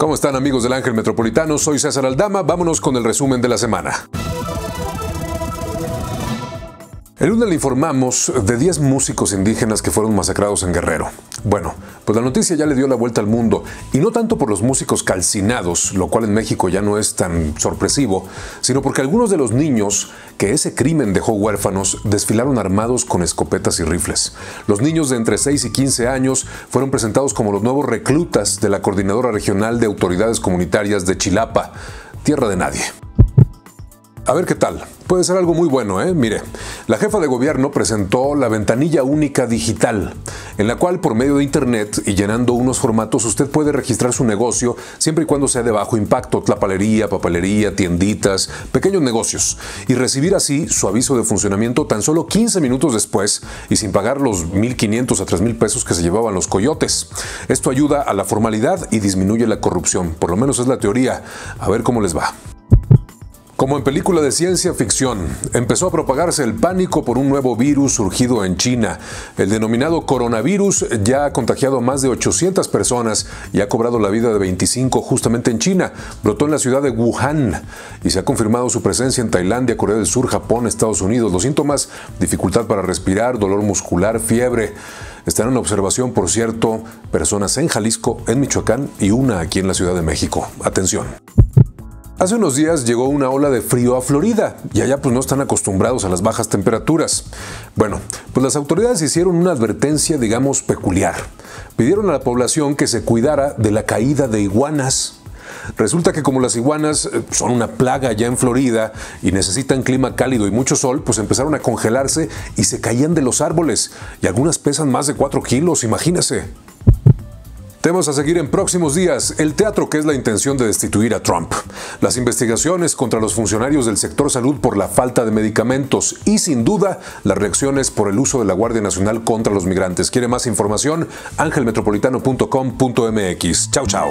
¿Cómo están, amigos del Ángel Metropolitano? Soy César Aldama. Vámonos con el resumen de la semana. El lunes le informamos de 10 músicos indígenas que fueron masacrados en Guerrero. Bueno, pues la noticia ya le dio la vuelta al mundo, y no tanto por los músicos calcinados, lo cual en México ya no es tan sorpresivo, sino porque algunos de los niños que ese crimen dejó huérfanos desfilaron armados con escopetas y rifles. Los niños de entre 6 y 15 años fueron presentados como los nuevos reclutas de la Coordinadora Regional de Autoridades Comunitarias de Chilapa, tierra de nadie. A ver qué tal. Puede ser algo muy bueno, ¿eh? Mire, la jefa de gobierno presentó la ventanilla única digital, en la cual por medio de internet y llenando unos formatos usted puede registrar su negocio siempre y cuando sea de bajo impacto, tlapalería, papelería, tienditas, pequeños negocios, y recibir así su aviso de funcionamiento tan solo 15 minutos después y sin pagar los 1.500 a 3.000 pesos que se llevaban los coyotes. Esto ayuda a la formalidad y disminuye la corrupción, por lo menos es la teoría. A ver cómo les va. Como en película de ciencia ficción, empezó a propagarse el pánico por un nuevo virus surgido en China. El denominado coronavirus ya ha contagiado a más de 800 personas y ha cobrado la vida de 25 justamente en China. Brotó en la ciudad de Wuhan y se ha confirmado su presencia en Tailandia, Corea del Sur, Japón, Estados Unidos. Los síntomas: dificultad para respirar, dolor muscular, fiebre. Están en observación, por cierto, personas en Jalisco, en Michoacán y una aquí en la Ciudad de México. Atención. Hace unos días llegó una ola de frío a Florida y allá pues no están acostumbrados a las bajas temperaturas. Bueno, pues las autoridades hicieron una advertencia, digamos, peculiar. Pidieron a la población que se cuidara de la caída de iguanas. Resulta que como las iguanas son una plaga ya en Florida y necesitan clima cálido y mucho sol, pues empezaron a congelarse y se caían de los árboles. Y algunas pesan más de 4 kilos, imagínese. Temas a seguir en próximos días: el teatro, que es la intención de destituir a Trump, las investigaciones contra los funcionarios del sector salud por la falta de medicamentos y, sin duda, las reacciones por el uso de la Guardia Nacional contra los migrantes. ¿Quiere más información? angelmetropolitano.com.mx. Chao, chao.